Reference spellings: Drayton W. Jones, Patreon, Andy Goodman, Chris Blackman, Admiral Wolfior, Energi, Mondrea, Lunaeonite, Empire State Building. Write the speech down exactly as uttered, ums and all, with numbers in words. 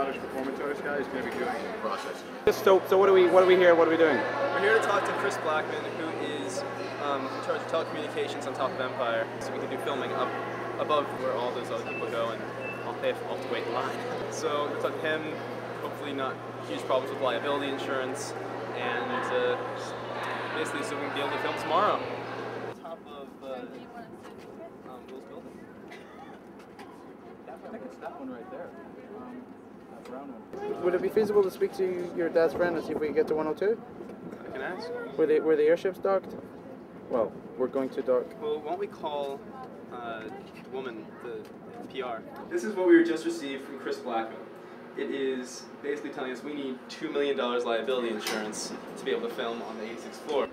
Scottish performance artist guy is going to be doing in the process. So, so what are we? What are we here? What are we doing? We're here to talk to Chris Blackman, who is um, in charge of telecommunications on top of Empire, so we can do filming up above where all those other people go, and they have, all have to wait in line. So it's on him. Hopefully, not huge problems with liability insurance, and uh, basically, so we can be able to film tomorrow. Top of uh, um, Will's building. I think it's that one right there. Um, that brown one. Would it be feasible to speak to your dad's friend and see if we can get to one oh two? I can ask. Were the were the airships docked? Well, we're going to dock. Well, won't we call uh, the woman, the P R? This is what we just received from Chris Blackman. It is basically telling us we need two million dollars liability insurance to be able to film on the eighty-sixth floor.